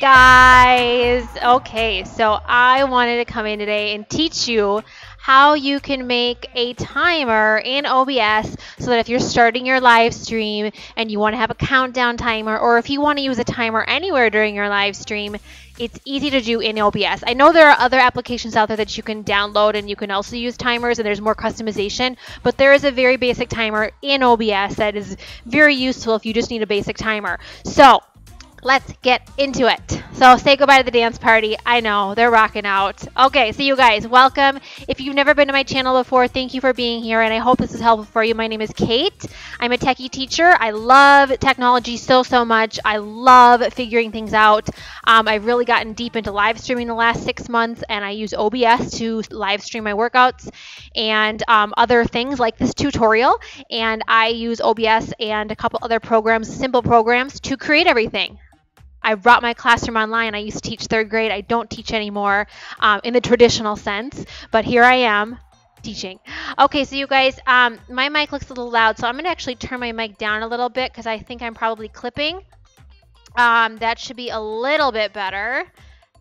guys! Okay, so I wanted to come in today and teach you how you can make a timer in OBS so that if you're starting your live stream and you want to have a countdown timer, or if you want to use a timer anywhere during your live stream, it's easy to do in OBS. I know there are other applications out there that you can download and you can also use timers, and there's more customization, but there is a very basic timer in OBS that is very useful if you just need a basic timer. So let's get into it. So say goodbye to the dance party. I know, they're rocking out. Okay, so you guys, welcome. If you've never been to my channel before, thank you for being here, and I hope this is helpful for you. My name is Kate. I'm a techie teacher. I love technology so much. I love figuring things out. I've really gotten deep into live streaming the last 6 months, and I use OBS to live stream my workouts and other things like this tutorial, and I use OBS and a couple other programs, simple programs, to create everything. I brought my classroom online. I used to teach third grade. I don't teach anymore in the traditional sense, but here I am teaching. Okay, so you guys, my mic looks a little loud, so I'm going to actually turn my mic down a little bit because I think I'm probably clipping. That should be a little bit better.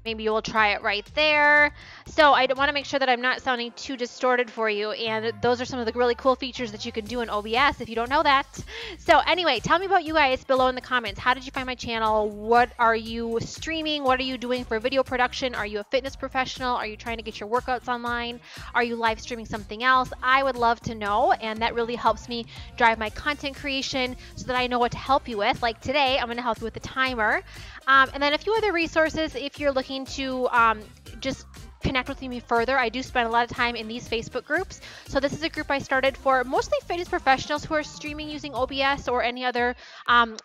Maybe we'll try it right there. So I want to make sure that I'm not sounding too distorted for you. And those are some of the really cool features that you can do in OBS if you don't know that. So anyway, tell me about you guys below in the comments. How did you find my channel? What are you streaming? What are you doing for video production? Are you a fitness professional? Are you trying to get your workouts online? Are you live streaming something else? I would love to know. And that really helps me drive my content creation so that I know what to help you with. Like today, I'm going to help you with the timer. And then a few other resources if you're looking to just connect with me further. I do spend a lot of time in these Facebook groups. So this is a group I started for mostly fitness professionals who are streaming using OBS or any other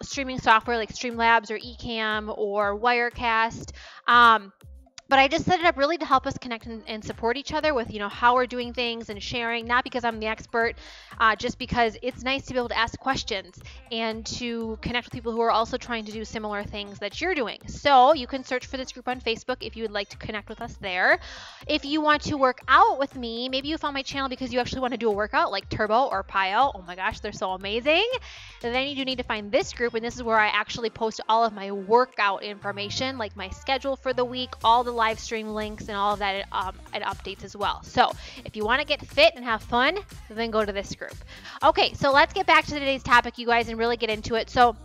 streaming software like Streamlabs or Ecamm or Wirecast. But I just set it up really to help us connect and support each other with, you know, how we're doing things and sharing, not because I'm the expert, just because it's nice to be able to ask questions and to connect with people who are also trying to do similar things that you're doing. So you can search for this group on Facebook if you would like to connect with us there. If you want to work out with me, maybe you found my channel because you actually want to do a workout like Turbo or Pio. Oh my gosh, they're so amazing. And then you do need to find this group, and this is where I actually post all of my workout information, like my schedule for the week, all the live stream links and all of that and updates as well. So if you want to get fit and have fun, then go to this group. Okay, so let's get back to today's topic, you guys, and really get into it. So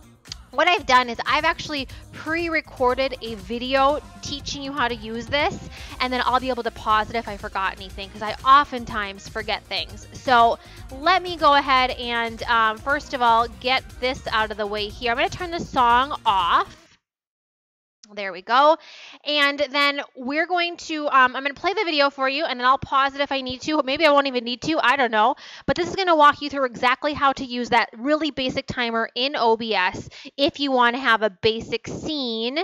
what I've done is I've actually pre-recorded a video teaching you how to use this, and then I'll be able to pause it if I forgot anything because I oftentimes forget things. So let me go ahead and first of all get this out of the way here. I'm going to turn the song off. There we go. And then we're going to, I'm going to play the video for you, and then I'll pause it if I need to. Maybe I won't even need to. I don't know. But this is going to walk you through exactly how to use that really basic timer in OBS if you want to have a basic scene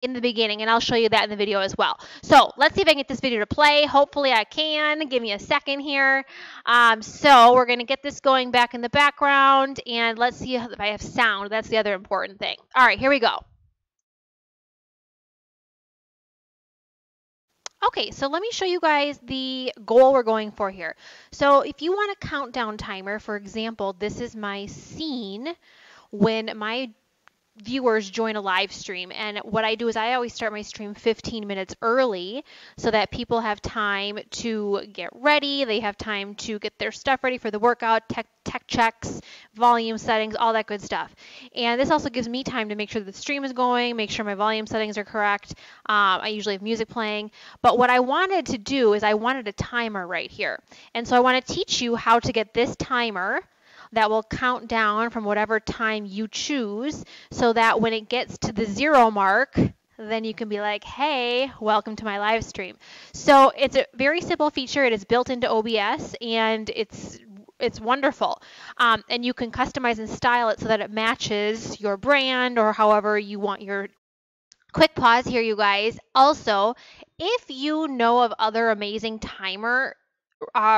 in the beginning. And I'll show you that in the video as well. So let's see if I can get this video to play. Hopefully I can. Give me a second here. So we're going to get this going back in the background, and let's see if I have sound. That's the other important thing. All right, here we go. Okay, so let me show you guys the goal we're going for here. So if you want a countdown timer, for example, this is my scene when my viewers join a live stream. And what I do is I always start my stream 15 minutes early so that people have time to get ready. They have time to get their stuff ready for the workout, tech checks, volume settings, all that good stuff. And this also gives me time to make sure the stream is going, make sure my volume settings are correct. I usually have music playing. But what I wanted to do is I wanted a timer right here. And so I want to teach you how to get this timer that will count down from whatever time you choose so that when it gets to the 0 mark, then you can be like, hey, welcome to my live stream. So it's a very simple feature. It is built into OBS, and it's wonderful. And you can customize and style it so that it matches your brand or however you want your quick pause here, you guys. Also, if you know of other amazing timer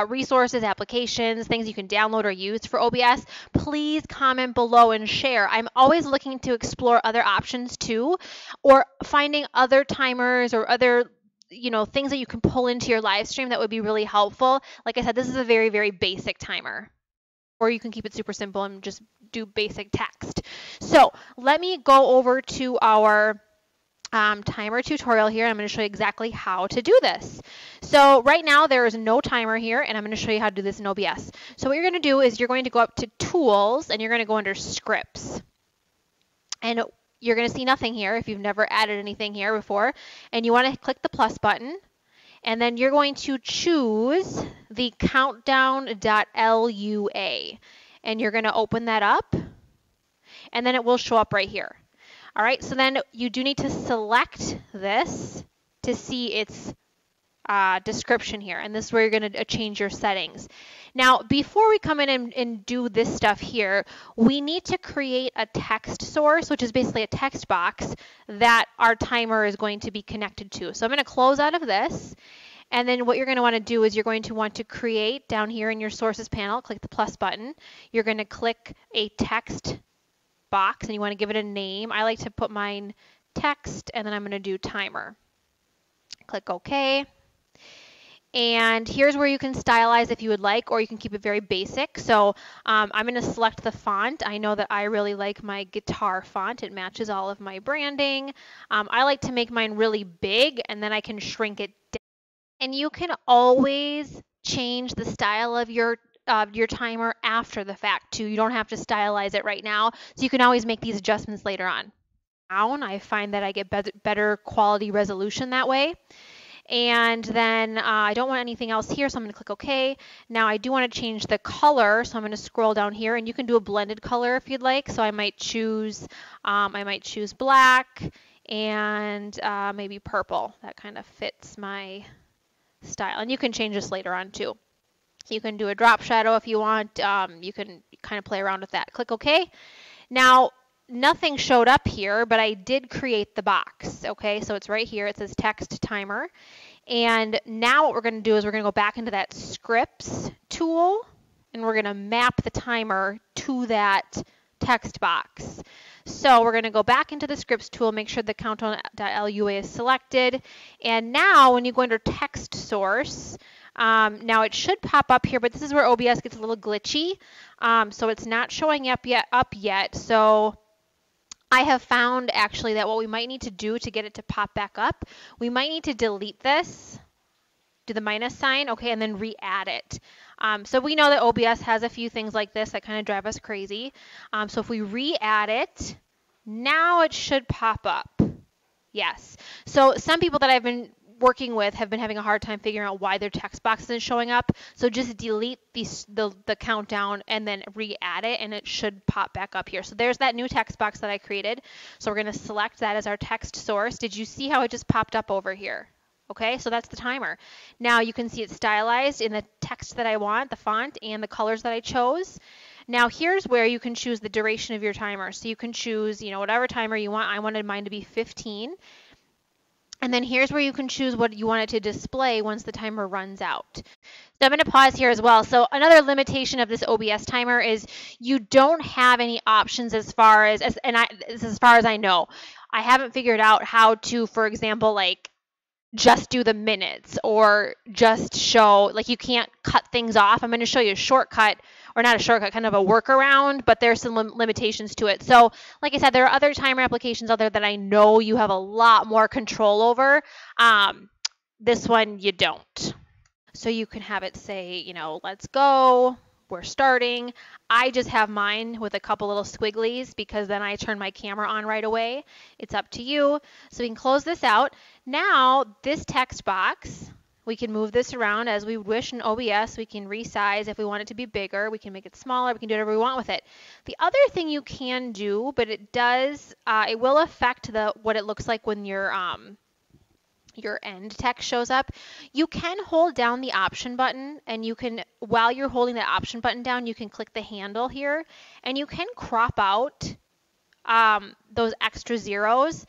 resources, applications, things you can download or use for OBS, please comment below and share. I'm always looking to explore other options too, or finding other timers or other, you know, things that you can pull into your live stream that would be really helpful. Like I said, this is a very, very basic timer, or you can keep it super simple and just do basic text. So let me go over to our timer tutorial here. I'm going to show you exactly how to do this. So right now there is no timer here, and I'm going to show you how to do this in OBS. So what you're going to do is you're going to go up to Tools, and you're going to go under Scripts. And you're going to see nothing here if you've never added anything here before. And you want to click the plus button, and then you're going to choose the countdown.lua. And you're going to open that up, and then it will show up right here. All right, so then you do need to select this to see its description here, and this is where you're going to change your settings. Now, before we come in and do this stuff here, we need to create a text source, which is basically a text box that our timer is going to be connected to. So I'm going to close out of this, and then what you're going to want to do is you're going to want to create, down here in your sources panel, click the plus button. You're going to click a text box, and you want to give it a name. I like to put mine text, and then I'm going to do timer. Click OK. And here's where you can stylize if you would like, or you can keep it very basic. So I'm going to select the font. I know that I really like my guitar font. It matches all of my branding. I like to make mine really big, and then I can shrink it down. And you can always change the style of your timer after the fact too. You don't have to stylize it right now, so you can always make these adjustments later on. I find that I get better quality resolution that way. And then I don't want anything else here, so I'm going to click OK. Now I do want to change the color, so I'm going to scroll down here, and you can do a blended color if you'd like. So I might choose black and maybe purple. That kind of fits my style, and you can change this later on too. You can do a drop shadow if you want. You can kind of play around with that. Click OK. Now, nothing showed up here, but I did create the box. Okay, so it's right here. It says text timer. And now what we're going to do is we're going to go back into that scripts tool, and we're going to map the timer to that text box. So we're going to go back into the scripts tool, make sure the countdown.lua is selected. And now when you go under text source, now it should pop up here, but this is where OBS gets a little glitchy. So it's not showing up yet. So I have found actually that what we might need to do to get it to pop back up, we might need to delete this, do the minus sign, okay, and then re-add it. So we know that OBS has a few things like this that kind of drive us crazy. So if we re-add it, now it should pop up. Yes. So some people that I've been working with have been having a hard time figuring out why their text box isn't showing up. So just delete the countdown and then re-add it, and it should pop back up here. So there's that new text box that I created. So we're going to select that as our text source. Did you see how it just popped up over here? Okay, so that's the timer. Now you can see it's stylized in the text that I want, the font, and the colors that I chose. Now here's where you can choose the duration of your timer. So you can choose, you know, whatever timer you want. I wanted mine to be 15. And then here's where you can choose what you want it to display once the timer runs out. So I'm going to pause here as well. So another limitation of this OBS timer is you don't have any options as far as I know. I haven't figured out how to, for example, like just do the minutes or just show, like you can't cut things off. I'm going to show you a shortcut, or not a shortcut, kind of a workaround, but there's some limitations to it. So like I said, there are other timer applications out there that I know you have a lot more control over. This one you don't. So you can have it say, you know, let's go, we're starting. I just have mine with a couple little squigglies because then I turn my camera on right away. It's up to you. So we can close this out. Now this text box, we can move this around as we wish in OBS. We can resize if we want it to be bigger. We can make it smaller. We can do whatever we want with it. The other thing you can do, but it does, it will affect what it looks like when your end text shows up. You can hold down the option button, and you can, while you're holding that option button down, you can click the handle here, and you can crop out those extra zeros.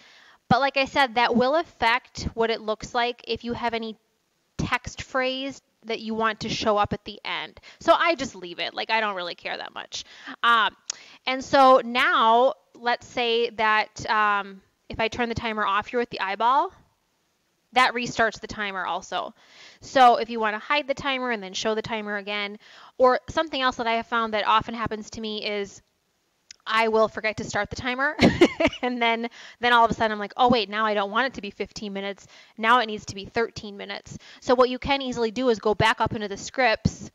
But like I said, that will affect what it looks like if you have any text phrase that you want to show up at the end. So I just leave it, like I don't really care that much. And so now let's say that if I turn the timer off here with the eyeball, that restarts the timer also. So if you want to hide the timer and then show the timer again, or something else that I have found that often happens to me is I will forget to start the timer. And then all of a sudden I'm like, oh wait, now I don't want it to be 15 minutes. Now it needs to be 13 minutes. So what you can easily do is go back up into the scripts,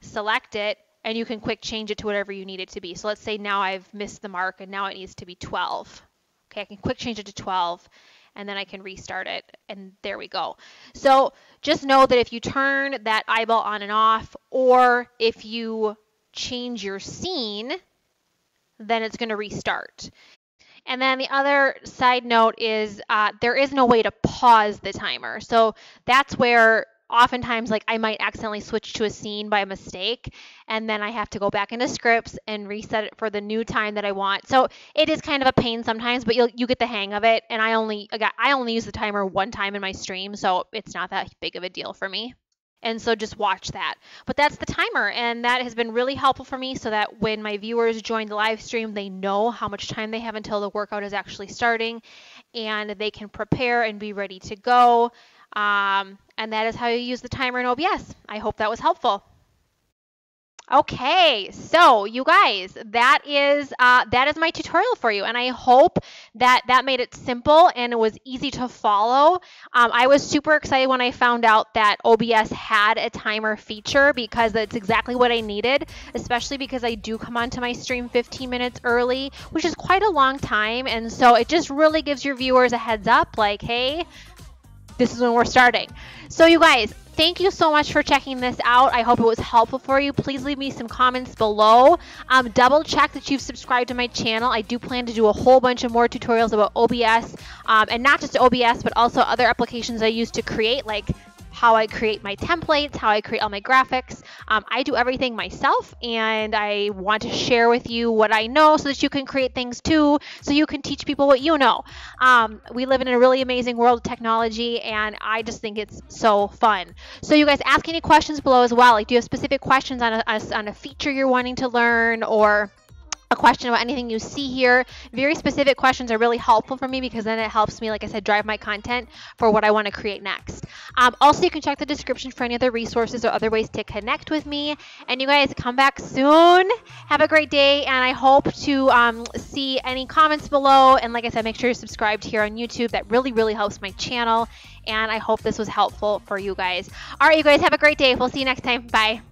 select it, and you can quick change it to whatever you need it to be. So let's say now I've missed the mark and now it needs to be 12. Okay, I can quick change it to 12 and then I can restart it, and there we go. So just know that if you turn that eyeball on and off, or if you change your scene, then it's going to restart. And then the other side note is there is no way to pause the timer. So that's where oftentimes, like, I might accidentally switch to a scene by mistake, and then I have to go back into scripts and reset it for the new time that I want. So it is kind of a pain sometimes, but you get the hang of it. And I only use the timer one time in my stream, so it's not that big of a deal for me. And so just watch that. But that's the timer, and that has been really helpful for me so that when my viewers join the live stream, they know how much time they have until the workout is actually starting, and they can prepare and be ready to go. And that is how you use the timer in OBS. I hope that was helpful. Okay, so you guys, that is my tutorial for you, and I hope that that made it simple and it was easy to follow. I was super excited when I found out that OBS had a timer feature, because that's exactly what I needed, especially because I do come onto my stream 15 minutes early, which is quite a long time, and so it just really gives your viewers a heads up, like, hey, this is when we're starting. So you guys, thank you so much for checking this out. I hope it was helpful for you. Please leave me some comments below. Double check that you've subscribed to my channel. I do plan to do a whole bunch of more tutorials about OBS, and not just OBS, but also other applications I use to create, like how I create my templates, how I create all my graphics. I do everything myself, and I want to share with you what I know so that you can create things too, so you can teach people what you know. We live in a really amazing world of technology, and I just think it's so fun. So you guys, ask any questions below as well. Like, do you have specific questions on a feature you're wanting to learn, or a question about anything you see here? Very specific questions are really helpful for me, because then it helps me, like I said, drive my content for what I want to create next. Also, you can check the description for any other resources or other ways to connect with me. And you guys, come back soon. Have a great day, and I hope to see any comments below. And like I said, make sure you're subscribed here on YouTube. That really, really helps my channel, and I hope this was helpful for you guys. All right, you guys, have a great day. We'll see you next time. Bye.